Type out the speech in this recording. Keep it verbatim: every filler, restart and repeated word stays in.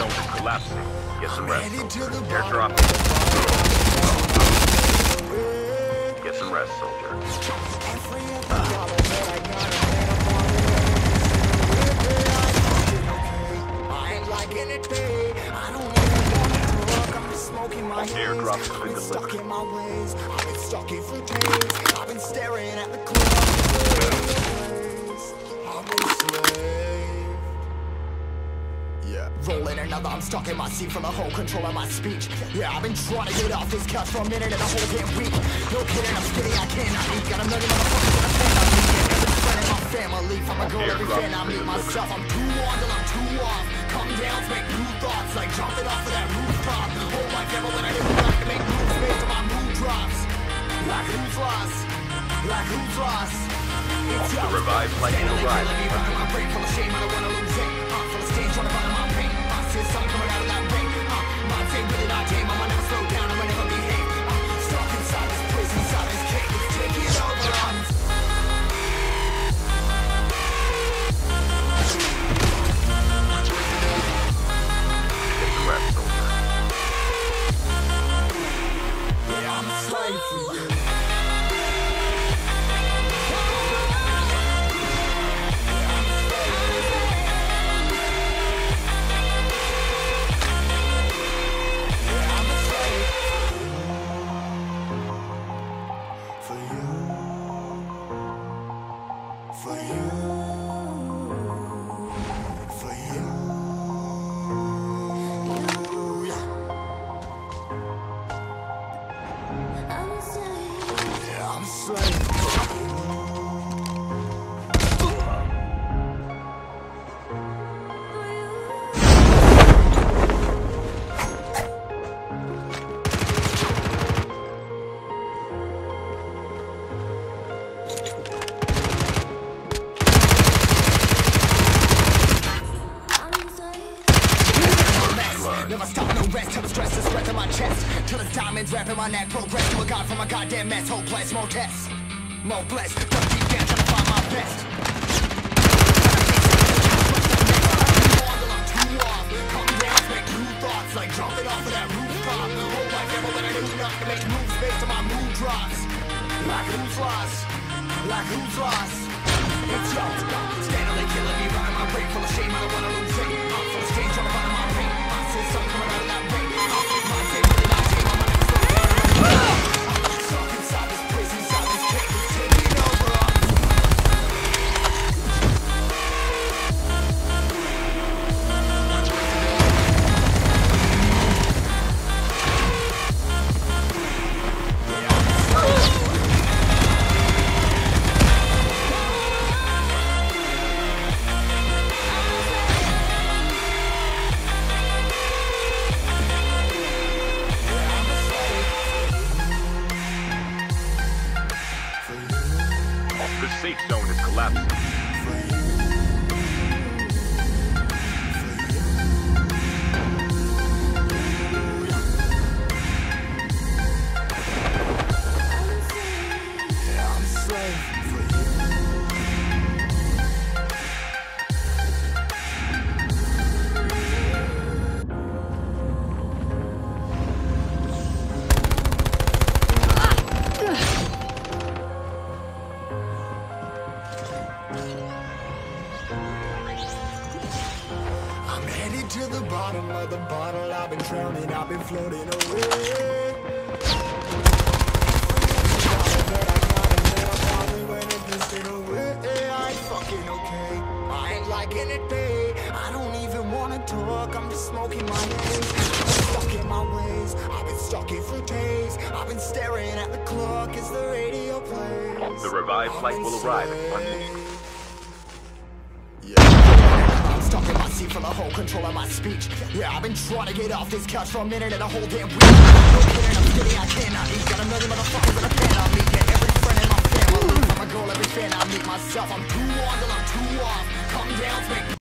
zone is collapsing. Get some rest. They're dropping. Get some rest, soldier. I ain't liking it, babe. I don't want to walk. I've been smoking my hands. I've been stuck in my ways. I've been stuck in for days. I've been staring at the clouds. I've been slaved. Yeah. Rolling another, I'm stuck in my seat from the whole control of my speech. Yeah, I've been trying to get off this couch for a minute and a whole damn week. No kidding, I'm skinny, I cannot eat. Got a million motherfuckers in the family. Every friend in my family, from a girl, every fan I meet myself. I'm too on till I'm too off. Come down to make new thoughts, like dropping off of that rooftop. Hold my devil and I didn't like to make moves based on my mood drops. Like who's lost? Like who's lost? It's the revived like no ride. My brain full of shame, I don't want to lose it. Trying to find my pain, I see something coming out of that rain. Uh, my day with it, I came. I'ma never slow down, I'ma never behave. Uh, stuck inside this prison, inside this cage, take it over. I'm my neck, progress to a god from a goddamn mess. Hopeless, more tests, more blessed. Don't keep down, trying to find my best. I'm too off. Come down, make new thoughts, like dropping off of that rooftop. Hold my devil and I do not to make moves based on my mood drops. Like who's lost? Like who's lost? It's y'all. Steadily killing me, riding my brain full of shame. I don't want to lose it. I'm full of stage, trying to find my pain. I see something coming out of that rain. This couch for a minute and a whole damn week. No kidding, I'm skinny, I cannot eat. Got a million motherfuckers in a fan I meet. Yeah, every friend in my family. I'm a girl, every fan I meet myself. I'm too on till I'm too off. Come down, make